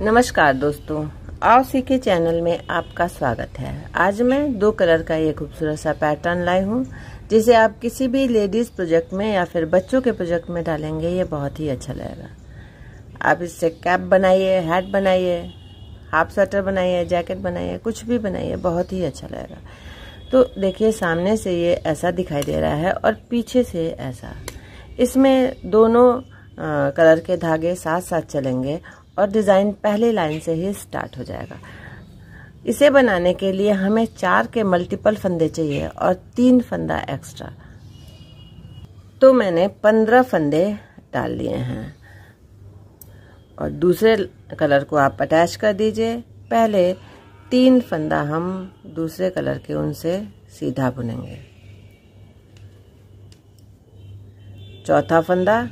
नमस्कार दोस्तों, आओ सीखे चैनल में आपका स्वागत है। आज मैं दो कलर का ये खूबसूरत सा पैटर्न लाई हूँ, जिसे आप किसी भी लेडीज प्रोजेक्ट में या फिर बच्चों के प्रोजेक्ट में डालेंगे, ये बहुत ही अच्छा लगेगा। आप इससे कैप बनाइए, हैट बनाइए, हाफ स्वेटर बनाइए, जैकेट बनाइए, कुछ भी बनाइए, बहुत ही अच्छा लगेगा। तो देखिए, सामने से ये ऐसा दिखाई दे रहा है और पीछे से ऐसा। इसमें दोनों कलर के धागे साथ साथ चलेंगे और डिज़ाइन पहले लाइन से ही स्टार्ट हो जाएगा। इसे बनाने के लिए हमें 4 के मल्टीपल फंदे चाहिए और 3 फंदा एक्स्ट्रा। तो मैंने 15 फंदे डाल लिए हैं और दूसरे कलर को आप अटैच कर दीजिए। पहले 3 फंदा हम दूसरे कलर के उनसे सीधा बुनेंगे। चौथा फंदा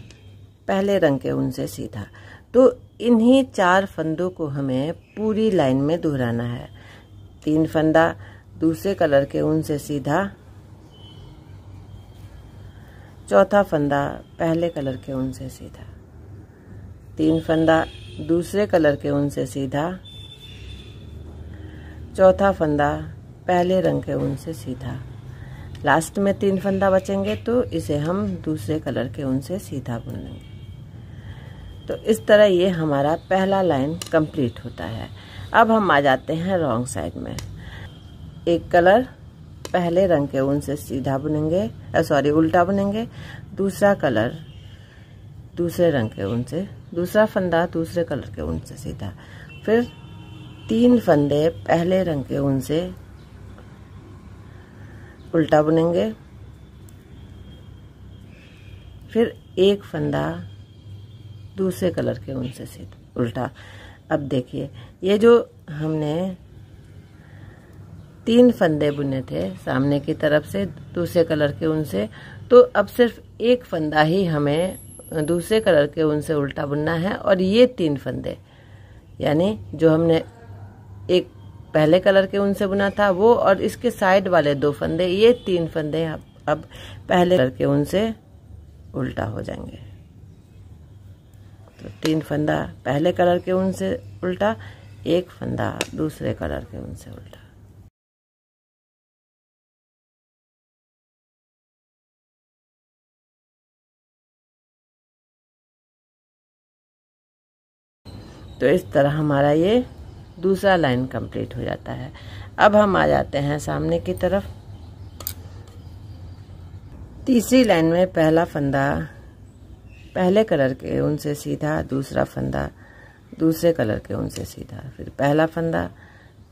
पहले रंग के ऊन से सीधा। तो इन्हीं 4 फंदों को हमें पूरी लाइन में दोहराना है। 3 फंदा दूसरे कलर के ऊन से सीधा, चौथा फंदा पहले कलर के ऊन से सीधा, 3 फंदा दूसरे कलर के ऊन से सीधा, चौथा फंदा पहले रंग के ऊन से सीधा। लास्ट में 3 फंदा बचेंगे, तो इसे हम दूसरे कलर के ऊन से सीधा बुन लेंगे। तो इस तरह ये हमारा पहला लाइन कंप्लीट होता है। अब हम आ जाते हैं रॉन्ग साइड में। एक कलर पहले रंग के ऊन से सीधा बुनेंगे, उल्टा बुनेंगे। दूसरा कलर दूसरे रंग के ऊन से, दूसरा फंदा दूसरे कलर के ऊन से सीधा। फिर 3 फंदे पहले रंग के ऊन से उल्टा बुनेंगे। फिर 1 फंदा दूसरे कलर के ऊन से सीधा उल्टा। अब देखिए, ये जो हमने 3 फंदे बुने थे सामने की तरफ से दूसरे कलर के ऊन से, तो अब सिर्फ 1 फंदा ही हमें दूसरे कलर के ऊन से उल्टा बुनना है। और ये 3 फंदे, यानी जो हमने 1 पहले कलर के ऊन से बुना था वो, और इसके साइड वाले 2 फंदे, ये 3 फंदे अब पहले कलर के ऊन से उल्टा हो जाएंगे। तो 3 फंदा पहले कलर के ऊन से उल्टा, 1 फंदा दूसरे कलर के ऊन से उल्टा। तो इस तरह हमारा ये दूसरा लाइन कंप्लीट हो जाता है। अब हम आ जाते हैं सामने की तरफ। तीसरी लाइन में पहला फंदा पहले कलर के ऊन से सीधा, दूसरा फंदा दूसरे कलर के ऊन से सीधा, फिर पहला फंदा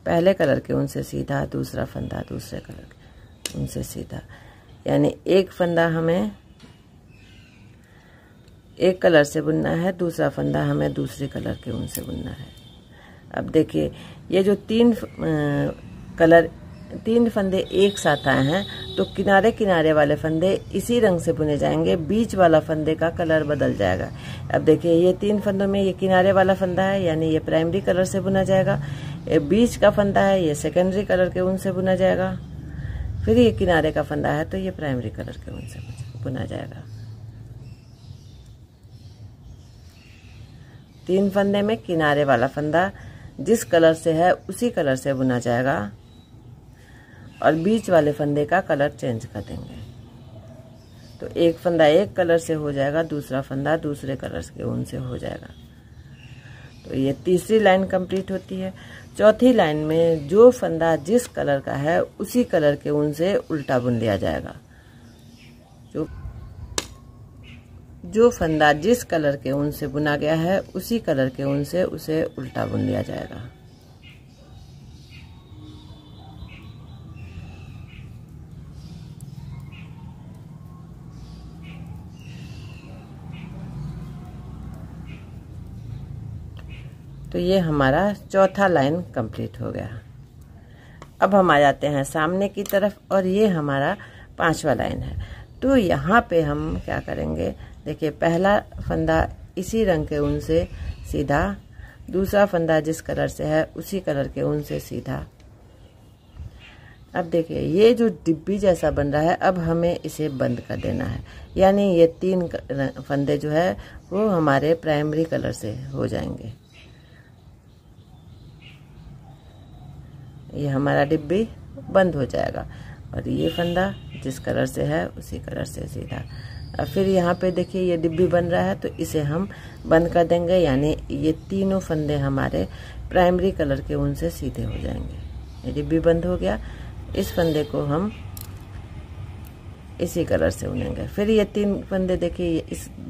पहले कलर के ऊन से सीधा, दूसरा फंदा दूसरे कलर के ऊन से सीधा। यानी 1 फंदा हमें 1 कलर से बुनना है, दूसरा फंदा हमें दूसरे कलर के ऊन से बुनना है। अब देखिए, ये जो 3 फंदे एक साथ आए हैं, तो किनारे किनारे वाले फंदे इसी रंग से बुने जाएंगे, बीच वाला फंदे का कलर बदल जाएगा। अब देखिए, ये 3 फंदों में ये किनारे वाला फंदा है, यानी ये प्राइमरी कलर से बुना जाएगा। ये बीच का फंदा है, ये सेकेंडरी कलर के ऊन से बुना जाएगा। फिर ये किनारे का फंदा है, तो ये प्राइमरी कलर के ऊन से बुना जाएगा। 3 फंदे में किनारे वाला फंदा जिस कलर से है उसी कलर से बुना जाएगा और बीच वाले फंदे का कलर चेंज कर देंगे। तो 1 फंदा 1 कलर से हो जाएगा, दूसरा फंदा दूसरे कलर के ऊन से हो जाएगा। तो ये तीसरी लाइन कंप्लीट होती है। चौथी लाइन में जो फंदा जिस कलर का है उसी कलर के ऊन से उल्टा बुन लिया जाएगा। जो फंदा जिस कलर के ऊन से बुना गया है उसी कलर के ऊन से उसे उल्टा बुन लिया जाएगा। तो ये हमारा चौथा लाइन कंप्लीट हो गया। अब हम आ जाते हैं सामने की तरफ और ये हमारा 5वां लाइन है। तो यहाँ पे हम क्या करेंगे, देखिए, पहला फंदा इसी रंग के ऊन से सीधा, दूसरा फंदा जिस कलर से है उसी कलर के ऊन से सीधा। अब देखिए, ये जो डिब्बी जैसा बन रहा है, अब हमें इसे बंद कर देना है। यानी ये 3 फंदे जो है वो हमारे प्राइमरी कलर से हो जाएंगे। ये हमारा डिब्बी बंद हो जाएगा और ये फंदा जिस कलर से है उसी कलर से सीधा। और फिर यहाँ पे देखिए ये डिब्बी बन रहा है तो इसे हम बंद कर देंगे, यानी ये तीनों फंदे हमारे प्राइमरी कलर के उनसे सीधे हो जाएंगे। ये डिब्बी बंद हो गया, इस फंदे को हम इसी कलर से उनेंगे। फिर ये तीन फंदे देखिए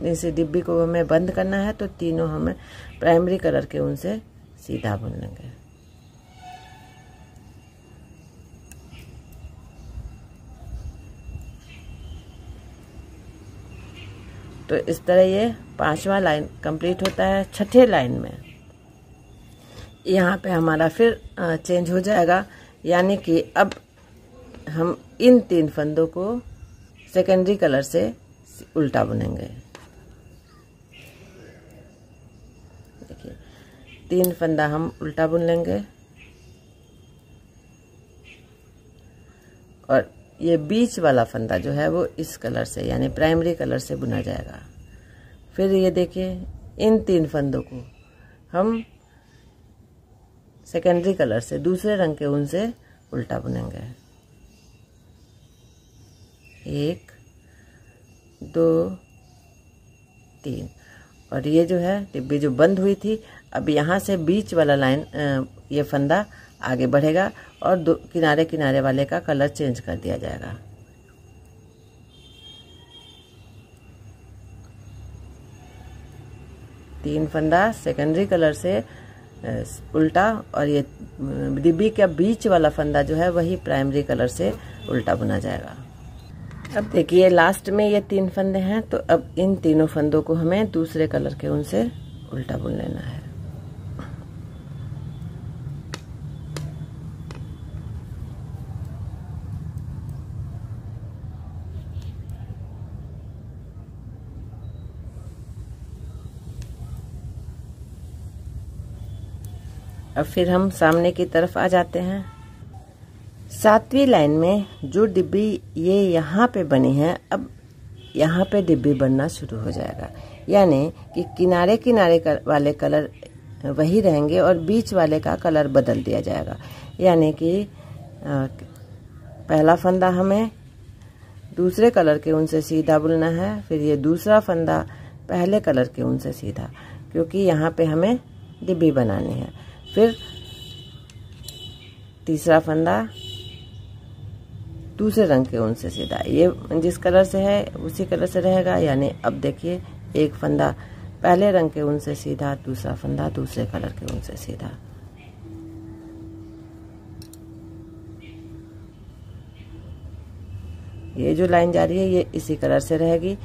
इस डिब्बी को हमें बंद करना है तो तीनों हमें प्राइमरी कलर के उनसे सीधा बुन लेंगे। तो इस तरह ये पांचवा लाइन कंप्लीट होता है। छठे लाइन में यहाँ पे हमारा फिर चेंज हो जाएगा, यानी कि अब हम इन तीन फंदों को सेकेंडरी कलर से उल्टा बुनेंगे। देखिए तीन फंदा हम उल्टा बुन लेंगे और ये बीच वाला फंदा जो है वो इस कलर से यानी प्राइमरी कलर से बुना जाएगा। फिर ये देखिए इन तीन फंदों को हम सेकेंडरी कलर से दूसरे रंग के ऊन से उल्टा बुनेंगे। एक, दो, तीन, और ये जो है डिब्बी जो बंद हुई थी अब यहाँ से बीच वाला लाइन ये फंदा आगे बढ़ेगा और दो किनारे किनारे वाले का कलर चेंज कर दिया जाएगा। तीन फंदा सेकेंडरी कलर से उल्टा और ये डिब्बी का बीच वाला फंदा जो है वही प्राइमरी कलर से उल्टा बुना जाएगा। अब देखिए लास्ट में ये तीन फंदे हैं तो अब इन तीनों फंदों को हमें दूसरे कलर के ऊन से उल्टा बुन लेना है। अब फिर हम सामने की तरफ आ जाते हैं। सातवीं लाइन में जो डिब्बी ये यहाँ पे बनी है अब यहाँ पे डिब्बी बनना शुरू हो जाएगा, यानी कि किनारे किनारे वाले कलर वही रहेंगे और बीच वाले का कलर बदल दिया जाएगा। यानी कि पहला फंदा हमें दूसरे कलर के उनसे सीधा बुनना है, फिर ये दूसरा फंदा पहले कलर के उनसे सीधा, क्योंकि यहाँ पे हमें डिब्बी बनानी है। फिर तीसरा फंदा दूसरे रंग के ऊन से सीधा, ये जिस कलर से है उसी कलर से रहेगा। यानी अब देखिए एक फंदा पहले रंग के ऊन से सीधा, दूसरा फंदा दूसरे कलर के ऊन से सीधा। ये जो लाइन जा रही है ये इसी कलर से रहेगी।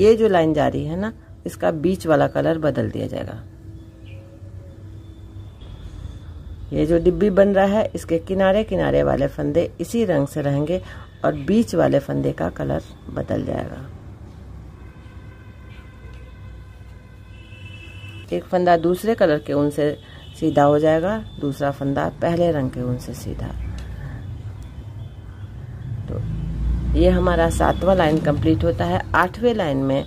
ये जो लाइन जा रही है ना इसका बीच वाला कलर बदल दिया जाएगा। ये जो डिब्बी बन रहा है इसके किनारे किनारे वाले फंदे इसी रंग से रहेंगे और बीच वाले फंदे का कलर बदल जाएगा। एक फंदा दूसरे कलर के ऊन से सीधा हो जाएगा, दूसरा फंदा पहले रंग के ऊन से सीधा। तो ये हमारा सातवां लाइन कंप्लीट होता है। आठवें लाइन में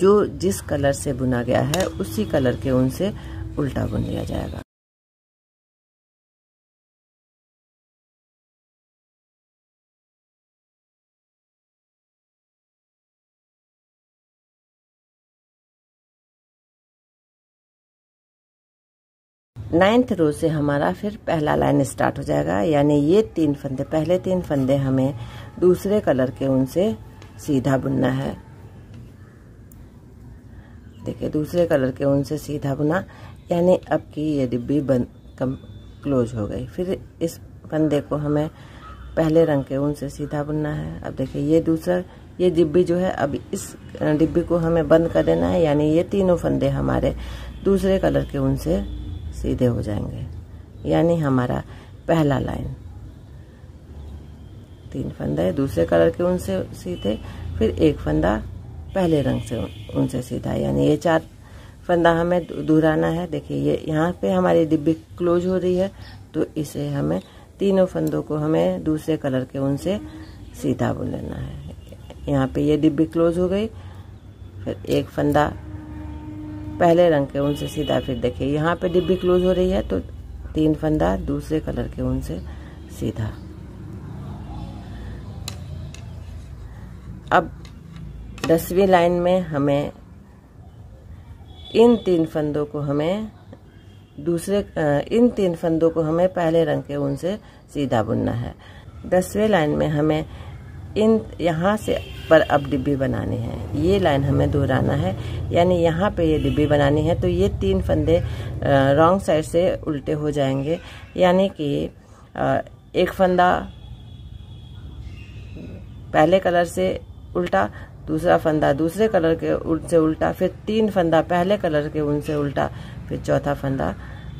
जो जिस कलर से बुना गया है उसी कलर के ऊन से उल्टा बुन लिया जाएगा। नाइन्थ रो से हमारा फिर पहला लाइन स्टार्ट हो जाएगा, यानी ये तीन फंदे पहले तीन फंदे हमें दूसरे कलर के ऊन से सीधा बुनना है। देखिए दूसरे कलर के ऊन से सीधा बुना, यानी अब की ये डिब्बी बंद कम क्लोज हो गई। फिर इस फंदे को हमें पहले रंग के ऊन से सीधा बुनना है। अब देखिए ये दूसरा ये डिब्बी जो है अब इस डिब्बी को हमें बंद कर देना है, यानी ये तीनों फंदे हमारे दूसरे कलर के ऊन से सीधे हो जाएंगे। यानी हमारा पहला लाइन तीन फंदे दूसरे कलर के उनसे सीधे, फिर एक फंदा पहले रंग से उनसे सीधा, यानी ये चार फंदा हमें दोहराना है। देखिए ये यहाँ पे हमारी डिब्बी क्लोज हो रही है तो इसे हमें तीनों फंदों को हमें दूसरे कलर के उनसे सीधा बुन लेना है। यहाँ पे ये डिब्बी क्लोज हो गई, फिर एक फंदा पहले रंग के उनसे सीधा, फिर देखिए यहाँ पे डिब्बी क्लोज हो रही है तो तीन फंदा दूसरे कलर के ऊन से सीधा। अब 10वीं लाइन में हमें इन तीन फंदों को हमें पहले रंग के ऊन से सीधा बुनना है। 10वें लाइन में हमें इन यहाँ से पर अब डिब्बी बनानी है। ये लाइन हमें दोहराना है, यानी यहाँ पे ये डिब्बी बनानी है। तो ये तीन फंदे रॉन्ग साइड से उल्टे हो जाएंगे, यानी कि एक फंदा पहले कलर से उल्टा, दूसरा फंदा दूसरे कलर के ऊन से उल्टा, फिर तीन फंदा पहले कलर के ऊन से उल्टा, फिर चौथा फंदा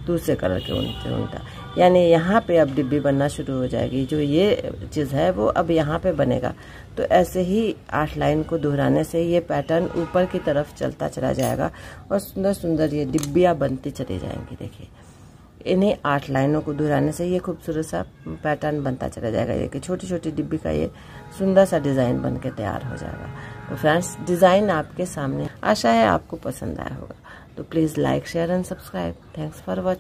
दूसरे कलर के ऊन से उल्टा। यानी यहाँ पे अब डिब्बी बनना शुरू हो जाएगी। जो ये चीज़ है वो अब यहाँ पे बनेगा। तो ऐसे ही 8 लाइन को दोहराने से ये पैटर्न ऊपर की तरफ चलता चला जाएगा और सुंदर सुंदर ये डिब्बियाँ बनती चली जाएंगी। देखिए, इन्हीं 8 लाइनों को दोहराने से ये खूबसूरत सा पैटर्न बनता चला जाएगा। ये कि छोटी छोटी डिब्बी का ये सुंदर सा डिज़ाइन बन के तैयार हो जाएगा। तो फ्रेंड्स, डिज़ाइन आपके सामने, आशा है आपको पसंद आया होगा। तो please like, share and subscribe. Thanks for watching.